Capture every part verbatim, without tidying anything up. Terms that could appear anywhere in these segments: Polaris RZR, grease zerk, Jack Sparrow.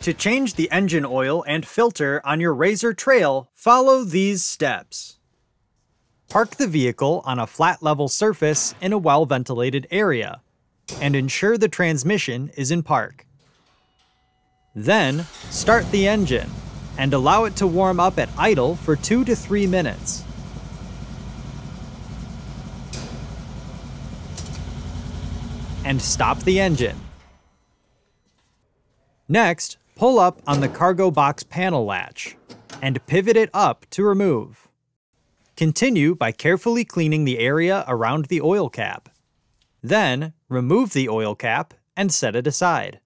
To change the engine oil and filter on your R Z R Trail, follow these steps. Park the vehicle on a flat level surface in a well-ventilated area, and ensure the transmission is in park. Then, start the engine, and allow it to warm up at idle for two to three minutes. And stop the engine. Next, pull up on the cargo box panel latch, and pivot it up to remove. Continue by carefully cleaning the area around the oil cap. Then, remove the oil cap and set it aside.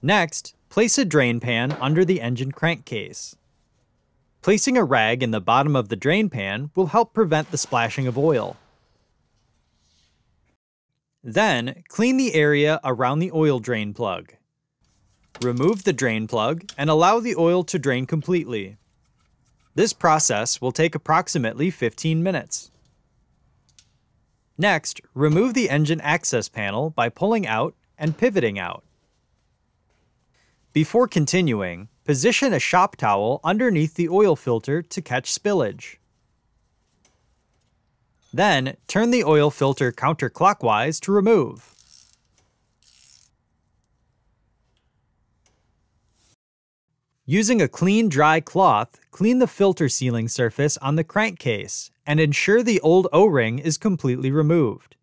Next, place a drain pan under the engine crankcase. Placing a rag in the bottom of the drain pan will help prevent the splashing of oil. Then, clean the area around the oil drain plug. Remove the drain plug and allow the oil to drain completely. This process will take approximately fifteen minutes. Next, remove the engine access panel by pulling out and pivoting out. Before continuing, position a shop towel underneath the oil filter to catch spillage. Then, turn the oil filter counterclockwise to remove. Using a clean, dry cloth, clean the filter sealing surface on the crankcase, and ensure the old O-ring is completely removed.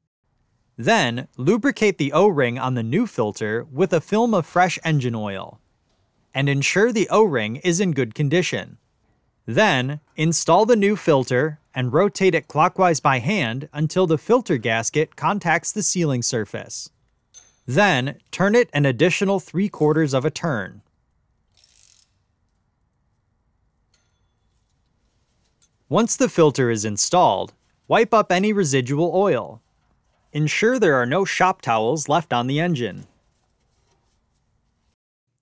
Then, lubricate the O-ring on the new filter with a film of fresh engine oil, and ensure the O-ring is in good condition. Then, install the new filter and rotate it clockwise by hand until the filter gasket contacts the sealing surface. Then, turn it an additional three quarters of a turn. Once the filter is installed, wipe up any residual oil. Ensure there are no shop towels left on the engine.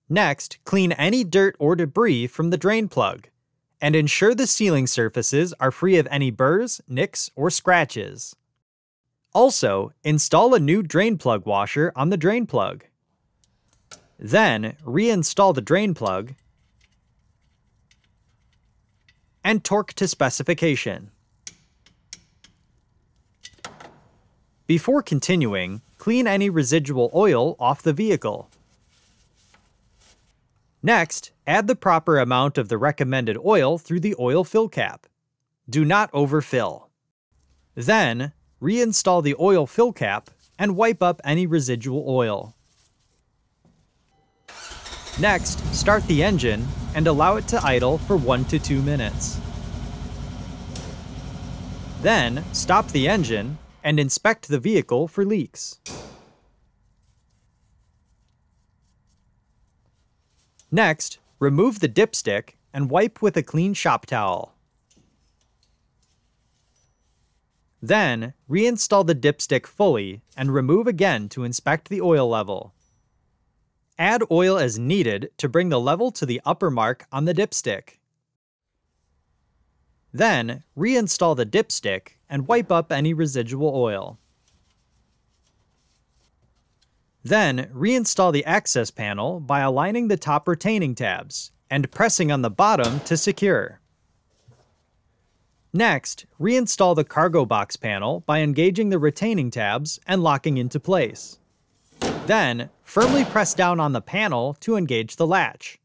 Next, clean any dirt or debris from the drain plug, and ensure the sealing surfaces are free of any burrs, nicks, or scratches. Also, install a new drain plug washer on the drain plug. Then, reinstall the drain plug and torque to specification. Before continuing, clean any residual oil off the vehicle. Next, add the proper amount of the recommended oil through the oil fill cap. Do not overfill. Then, reinstall the oil fill cap and wipe up any residual oil. Next, start the engine and allow it to idle for one to two minutes. Then, stop the engine and inspect the vehicle for leaks. Next, remove the dipstick and wipe with a clean shop towel. Then, reinstall the dipstick fully and remove again to inspect the oil level. Add oil as needed to bring the level to the upper mark on the dipstick. Then, reinstall the dipstick and wipe up any residual oil. Then, reinstall the access panel by aligning the top retaining tabs and pressing on the bottom to secure. Next, reinstall the cargo box panel by engaging the retaining tabs and locking into place. Then, firmly press down on the panel to engage the latch.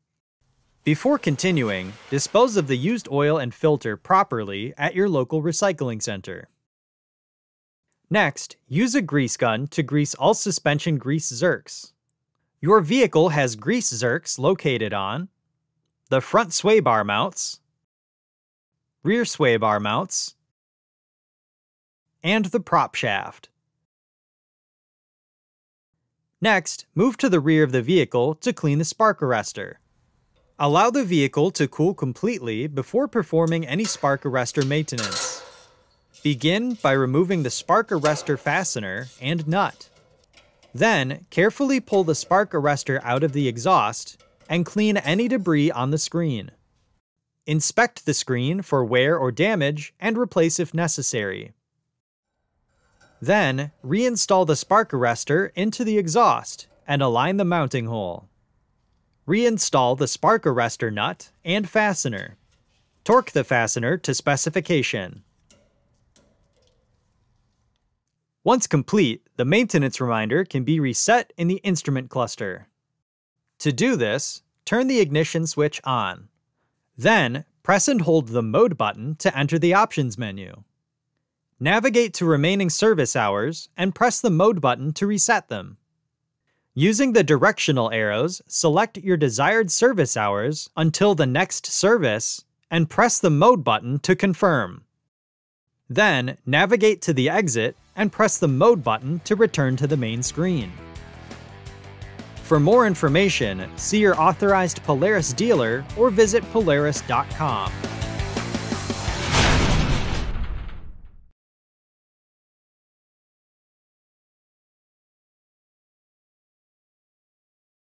Before continuing, dispose of the used oil and filter properly at your local recycling center. Next, use a grease gun to grease all suspension grease zerks. Your vehicle has grease zerks located on the front sway bar mounts, rear sway bar mounts, and the prop shaft. Next, move to the rear of the vehicle to clean the spark arrestor. Allow the vehicle to cool completely before performing any spark arrestor maintenance. Begin by removing the spark arrestor fastener and nut. Then, carefully pull the spark arrestor out of the exhaust and clean any debris on the screen. Inspect the screen for wear or damage and replace if necessary. Then, reinstall the spark arrestor into the exhaust and align the mounting hole. Reinstall the spark arrestor nut and fastener. Torque the fastener to specification. Once complete, the maintenance reminder can be reset in the instrument cluster. To do this, turn the ignition switch on. Then, press and hold the Mode button to enter the Options menu. Navigate to remaining service hours and press the Mode button to reset them. Using the directional arrows, select your desired service hours until the next service and press the Mode button to confirm. Then, navigate to the exit and press the Mode button to return to the main screen. For more information, see your authorized Polaris dealer or visit Polaris dot com.